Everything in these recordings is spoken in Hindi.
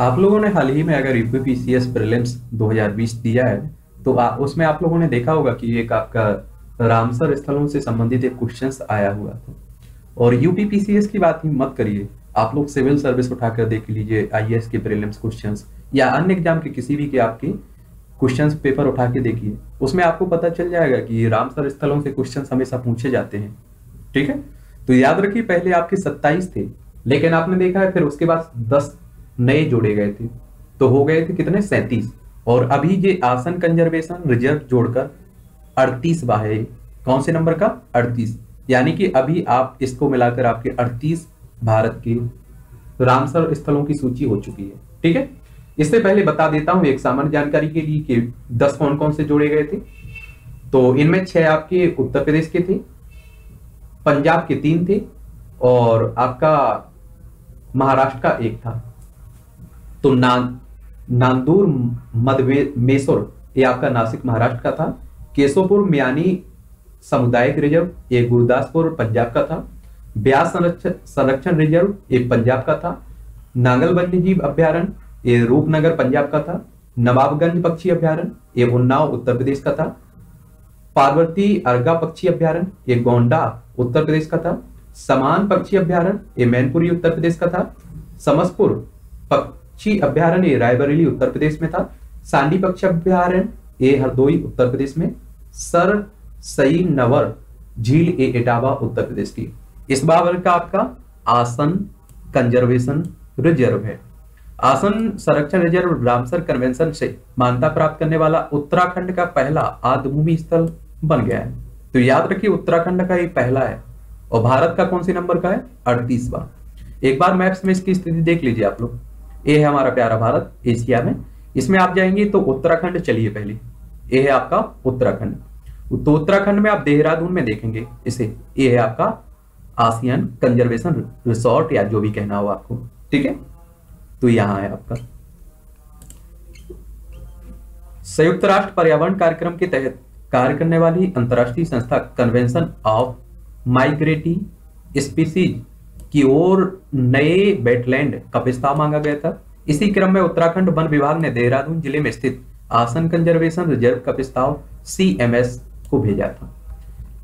आप लोगों ने हाल ही में अगर यूपीपीसीएस प्रीलिम्स 2020 दिया है तो उसमें आप लोगों ने देखा होगा कि एक आपका रामसर स्थलों से संबंधित एक क्वेश्चंस आया हुआ था। और यूपीपीसीएस की बात ही मत करिए, आप लोग सिविल सर्विस उठाकर देख लीजिए, आईएएस के प्रीलिम्स क्वेश्चंस या अन्य एग्जाम के किसी भी के आपके क्वेश्चंस पेपर उठा के देखिए, उसमें आपको पता चल जाएगा कि रामसर स्थलों से क्वेश्चंस हमेशा पूछे जाते हैं। ठीक है, तो याद रखिए पहले आपके 27 थे, लेकिन आपने देखा है फिर उसके बाद 10 नए जोड़े गए थे, तो हो गए थे कितने 37, और अभी ये आसन कंजर्वेशन रिजर्व जोड़कर 38वां है। कौन से नंबर का? 38। यानी कि अभी आप इसको मिलाकर आपके 38 भारत के रामसर स्थलों की सूची हो चुकी है। ठीक है, इससे पहले बता देता हूं एक सामान्य जानकारी के लिए कि 10 कौन कौन से जोड़े गए थे। तो इनमें 6 आपके उत्तर प्रदेश के थे, पंजाब के 3 थे और आपका महाराष्ट्र का 1 था। तो नांदूर मधवेश्वर ये आपका नासिक महाराष्ट्र का था, केशोपुर मियानी सामुदायिक रिजर्व ये गुरदासपुर पंजाब का था, व्यास संरक्षण रिजर्व ये पंजाब का था, नांगल वन्य जीव अभ्यारण्य ये रूपनगर पंजाब का था, नवाबगंज पक्षी अभ्यारण्य ये उन्नाव उत्तर प्रदेश का था, पार्वती अर्गा पक्षी अभ्यारण्य ये गोंडा उत्तर प्रदेश का था, समान पक्षी अभ्यारण्य ये मैनपुरी उत्तर प्रदेश का था, समसपुर पक्षी अभ्यारण्य रायबरेली उत्तर प्रदेश में था, सांडी पक्षी अभ्यारण्य ये हरदोई उत्तर प्रदेश में, सर सई नवर झील ए इटावा उत्तर प्रदेश की। इस बार का आपका आसन कंजर्वेशन रिजर्व है। आसन संरक्षण रिजर्व रामसर कन्वेंशन से मान्यता प्राप्त करने वाला उत्तराखंड का पहला आदिभूमि स्थल बन गया है। तो याद रखिए उत्तराखंड का ये पहला है और भारत का कौन से नंबर का है? 38वां। एक बार मैप्स में इसकी स्थिति देख लीजिए आप लोग। ये है हमारा प्यारा भारत एशिया में, इसमें आप जाएंगे तो उत्तराखंड, चलिए पहले ये है आपका उत्तराखंड, तो उत्तराखंड में आप देहरादून में देखेंगे इसे, ये है आपका आसियान कंजर्वेशन रिसोर्ट या जो भी कहना हो आपको। ठीक है, तो यहां है आपका। संयुक्त राष्ट्र पर्यावरण कार्यक्रम के तहत कार्य करने वाली अंतर्राष्ट्रीय संस्था कन्वेंशन ऑफ माइग्रेटरी स्पीसीज की ओर नए वेटलैंड का प्रस्ताव मांगा गया था। इसी क्रम में उत्तराखंड वन विभाग ने देहरादून जिले में स्थित आसन कंजर्वेशन रिजर्व का प्रस्ताव CMS को भेजा था।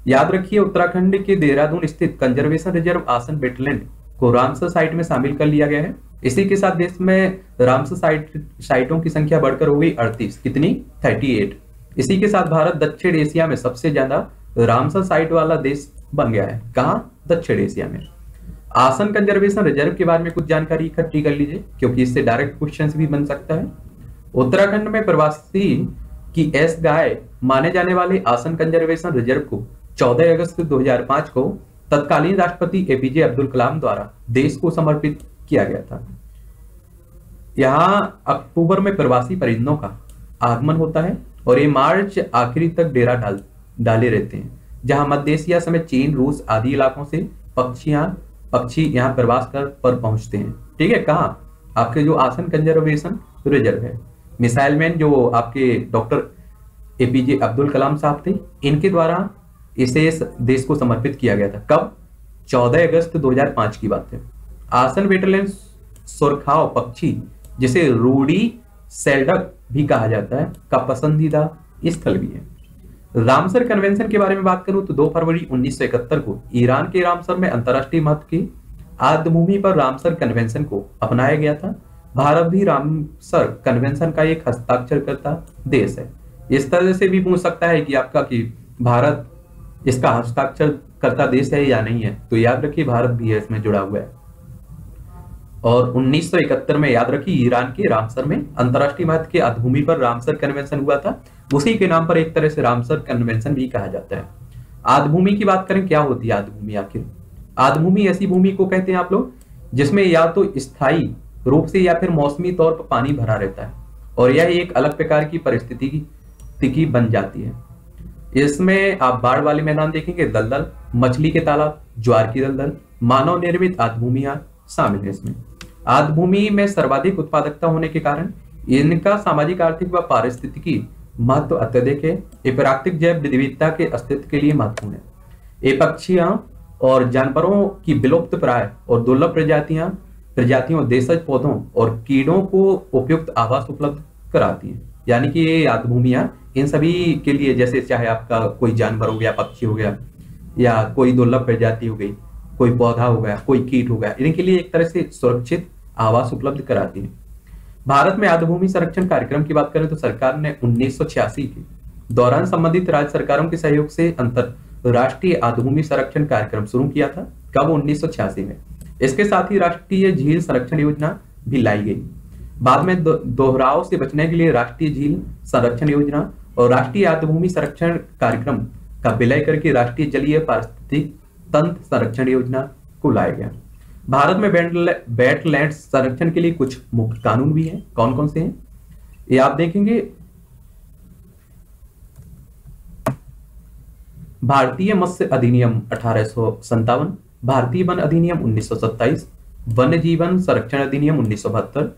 याद रखिए उत्तराखंड के देहरादून स्थित कंजर्वेशन रिजर्व आसन वेटलैंड को रामसर साइट में शामिल कर लिया गया है। इसी के साथ देश में रामसर साइटों की संख्या बढ़कर हो गई 38, कितनी? 38। इसी के साथ भारत दक्षिण एशिया में सबसे ज्यादा रामसर साइट वाला देश बन गया है। कहां? दक्षिण एशिया में। आसन कंजर्वेशन रिजर्व के बारे में कुछ जानकारी इकट्ठी कर लीजिए क्योंकि इससे डायरेक्ट क्वेश्चन भी बन सकता है। उत्तराखंड में प्रवासी की एस गाय माने जाने वाले आसन कंजर्वेशन रिजर्व को 14 अगस्त 2005 को तत्कालीन राष्ट्रपति A.P.J. अब्दुल कलाम द्वारा देश को समर्पित किया गया था। यहाँ अक्टूबर में प्रवासी परिंदों का आगमन होता है और ये मार्च आखिरी तक डेरा डाले रहते हैं, जहां मध्य एशिया समेत चीन, रूस आदि इलाकों से पक्षी यहाँ प्रवास पर पहुंचते हैं। ठीक है, कहाँ? आपके जो आसन कंजर्वेशन रिजर्व है। मिसाइल मैन जो आपके डॉक्टर A.P.J. अब्दुल कलाम साहब थे, इनके द्वारा इसे देश को समर्पित किया गया था। कब? 14 अगस्त 2005 की बात है। आसन वेटलैंड सुरखाव पक्षी, जिसे रूडी सेल्डक भी कहा जाता है, का पसंदीदा स्थल भी है। रामसर कन्वेंशन के बारे में बात करूं तो 2 फरवरी 1971 को ईरान के रामसर में अंतर्राष्ट्रीय महत्व की आदिभूमि पर रामसर कन्वेंशन को अपनाया गया था। भारत भी रामसर कन्वेंशन का एक हस्ताक्षरकर्ता देश है। इस तरह से भी पूछ सकता है कि आपका कि भारत इसका हस्ताक्षरकर्ता देश है या नहीं है, तो याद रखिए भारत भी है इसमें जुड़ा हुआ है। और 1971 में याद रखिए ईरान के रामसर में अंतरराष्ट्रीय महत्व की आदिभूमि पर रामसर कन्वेंशन हुआ था, उसी के नाम पर एक तरह से रामसर कन्वेंशन भी कहा जाता है। आदिभूमि की बात करें, क्या होती है आदिभूमि? आखिर आदिभूमि ऐसी भूमि को कहते हैं आप लोग जिसमें या तो स्थायी रूप से या फिर मौसमी तौर पर पानी भरा रहता है और यह एक अलग प्रकार की परिस्थिति बन जाती है। इसमें आप बाढ़ वाले मैदान देखेंगे, दलदल, मछली के तालाब, ज्वार की दलदल, मानव निर्मित आदिभूमियां शामिल है इसमें। आदिभूमि में सर्वाधिक उत्पादकता होने के कारण इनका सामाजिक, आर्थिक व पारिस्थितिकी महत्व अत्यधिक है। ये प्राकृतिक जैव विविधता के अस्तित्व के लिए महत्वपूर्ण है। ये पक्षियों और जानवरों की विलुप्त प्राय और दुर्लभ प्रजातियां प्रजातियों, देशज पौधों और कीड़ों को उपयुक्त आवास उपलब्ध कराती हैं। यानी कि ये आर्द्र भूमियां इन सभी के लिए, जैसे चाहे आपका कोई जानवर हो गया, पक्षी हो गया, या कोई दुर्लभ प्रजाति हो गई, कोई पौधा हो गया, कोई कीट हो गया, इनके लिए एक तरह से सुरक्षित आवास उपलब्ध कराती है। भारत में आर्द्र भूमि संरक्षण कार्यक्रम की बात करें तो सरकार ने 1986 के दौरान संबंधित राज्य सरकारों के सहयोग से अंतरराष्ट्रीय आर्द्र भूमि संरक्षण कार्यक्रम शुरू किया था। कब? 1986 में। इसके साथ ही राष्ट्रीय झील संरक्षण योजना भी लाई गई। बाद में दोहराव से बचने के लिए राष्ट्रीय झील संरक्षण योजना और राष्ट्रीय आर्द्र भूमि संरक्षण कार्यक्रम का विलय करके राष्ट्रीय जलीय पारिस्थितिक तंत्र संरक्षण योजना को लाया गया। भारत में वेटलैंड संरक्षण के लिए कुछ मुख्य कानून भी हैं। कौन कौन से हैं ये आप देखेंगे। भारतीय मत्स्य अधिनियम 1857, भारतीय वन अधिनियम 1927, वन्य जीवन संरक्षण अधिनियम 1972,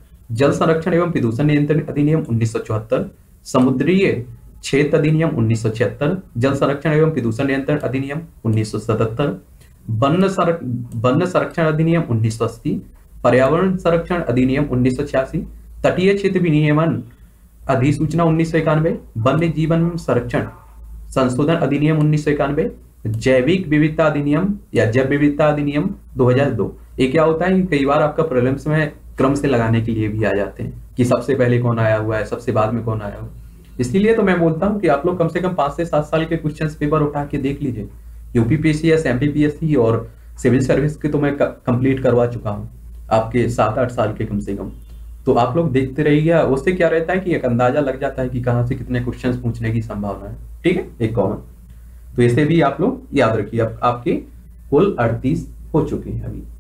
जल संरक्षण एवं प्रदूषण नियंत्रण अधिनियम 1974, समुद्रीय क्षेत्र अधिनियम 1976, जल संरक्षण एवं प्रदूषण नियंत्रण अधिनियम 1977, वन्य संरक्षण अधिनियम 1980, पर्यावरण संरक्षण अधिनियम 1986, तटीय क्षेत्र विनियमन अधिसूचना 1991, वन्य जीवन संरक्षण संशोधन अधिनियम 1991, जैविक विविधता अधिनियम या जैव विविधता अधिनियम 2002। ये क्या होता है, कई बार आपका प्रॉब्लम्स में क्रम से लगाने के लिए भी आ जाते हैं कि सबसे पहले कौन आया हुआ है, सबसे बाद में कौन आया हुआ है। इसीलिए तो मैं बोलता हूँ कि आप लोग कम से कम 5 से 7 साल के क्वेश्चंस पेपर उठा के देख लीजिए। यूपीपीएससी, एमपीपीएससी और सिविल सर्विस के तो मैं कंप्लीट करवा चुका हूँ आपके 7-8 साल के कम से कम। तो आप लोग देखते रहिएगा, उससे क्या रहता है कि एक अंदाजा लग जाता है कि कहाँ से कितने क्वेश्चंस पूछने की संभावना है। ठीक है, एक कॉमन, तो इसे भी आप लोग याद रखिए। आपके कुल 38 हो चुके हैं अभी।